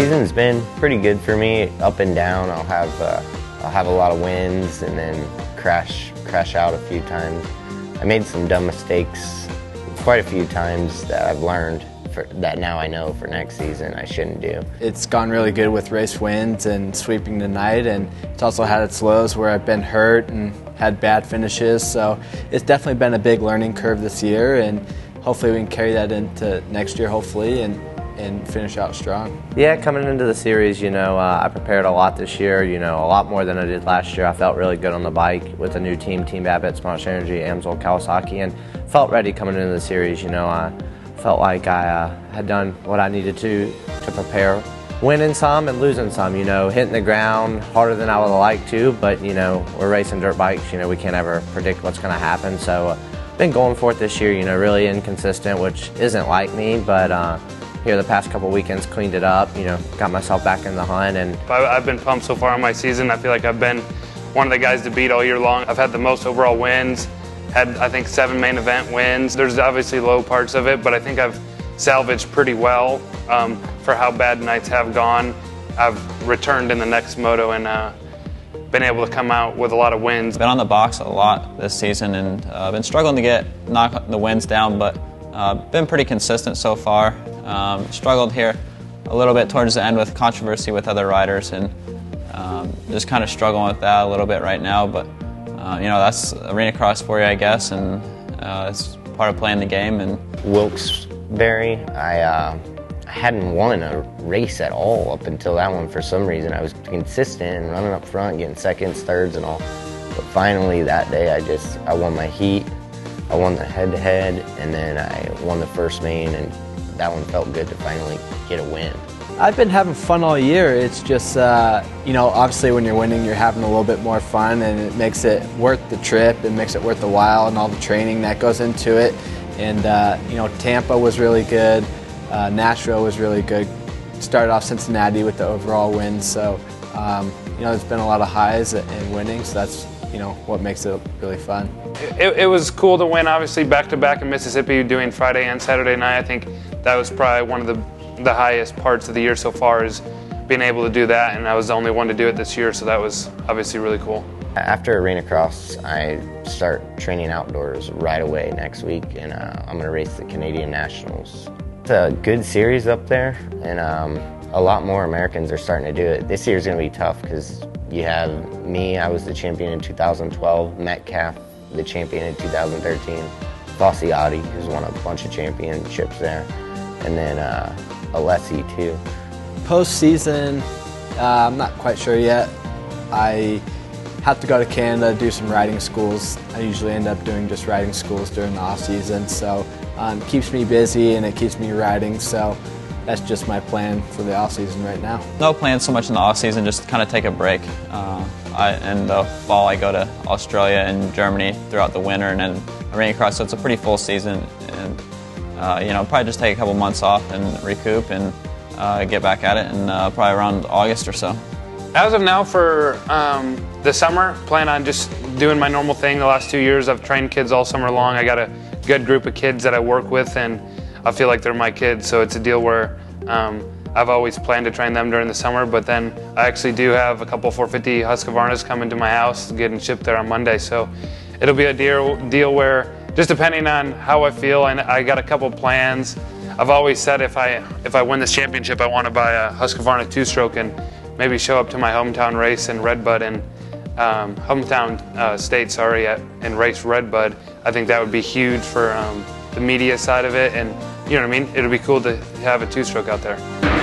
season's been pretty good for me. Up and down, I'll have a lot of wins and then crash out a few times. I made some dumb mistakes quite a few times that I've learned that now I know for next season I shouldn't do. It's gone really good with race wins and sweeping tonight, and it's also had its lows where I've been hurt and had bad finishes, so it's definitely been a big learning curve this year, and hopefully we can carry that into next year, hopefully, and finish out strong. Yeah, coming into the series, you know, I prepared a lot this year, you know, a lot more than I did last year. I felt really good on the bike with the new team, Team Babbitt, Monster Energy, Amsoil, Kawasaki, and felt ready coming into the series. You know, I felt like I had done what I needed to prepare. Winning some and losing some, you know, hitting the ground harder than I would like to, but, you know, we're racing dirt bikes, you know, we can't ever predict what's going to happen, so been going for it this year, you know, really inconsistent, which isn't like me, but here the past couple weekends cleaned it up, you know, got myself back in the hunt. And I've been pumped so far on my season. I feel like I've been one of the guys to beat all year long. I've had the most overall wins, had I think 7 main event wins. There's obviously low parts of it, but I think I've salvaged pretty well for how bad nights have gone. I've returned in the next moto and been able to come out with a lot of wins. Been on the box a lot this season, and been struggling to knock the wins down, but been pretty consistent so far. Struggled here a little bit towards the end with controversy with other riders, and just kind of struggling with that a little bit right now, but you know, that's Arenacross for you, I guess, and it's part of playing the game. And Wilkes-Berry, I hadn't won a race at all up until that one. For some reason, I was consistent and running up front, getting seconds, thirds, and all. But finally, that day, I won my heat, I won the head-to-head, and then I won the first main, and that one felt good to finally get a win. I've been having fun all year. It's just, you know, obviously when you're winning, you're having a little bit more fun, and it makes it worth the trip, it makes it worth the while, and all the training that goes into it. And, you know, Tampa was really good. Nashville was really good. Started off Cincinnati with the overall win, so you know, there's been a lot of highs and winning, so that's, you know, what makes it really fun. It was cool to win, obviously, back-to-back in Mississippi, doing Friday and Saturday night. I think that was probably one of the highest parts of the year so far, is being able to do that, and I was the only one to do it this year, so that was obviously really cool. After Arenacross, I start training outdoors right away next week, and I'm going to race the Canadian Nationals. It's a good series up there, and a lot more Americans are starting to do it. This year's going to be tough because you have me, I was the champion in 2012, Metcalf, the champion in 2013, Bossiotti, who's won a bunch of championships there, and then Alessi too. Postseason, I'm not quite sure yet. I have to go to Canada, do some riding schools. I usually end up doing just riding schools during the off season, so keeps me busy and it keeps me riding, so that's just my plan for the off season right now. No plans so much in the off season, just kind of take a break. In the fall, I go to Australia and Germany throughout the winter, and then Arenacross, so it's a pretty full season. And you know, probably just take a couple months off and recoup and get back at it, and probably around August or so. As of now, for the summer, plan on just doing my normal thing. The last 2 years, I've trained kids all summer long. I got a good group of kids that I work with, and I feel like they're my kids, so it's a deal where I've always planned to train them during the summer, but then I actually do have a couple 450 Husqvarnas coming to my house, getting shipped there on Monday, so it'll be a deal where, just depending on how I feel, and I got a couple plans. I've always said if I win this championship, I want to buy a Husqvarna 2-stroke and maybe show up to my hometown race in Redbud and and race Redbud. I think that would be huge for the media side of it, and you know what I mean? It'd be cool to have a 2-stroke out there.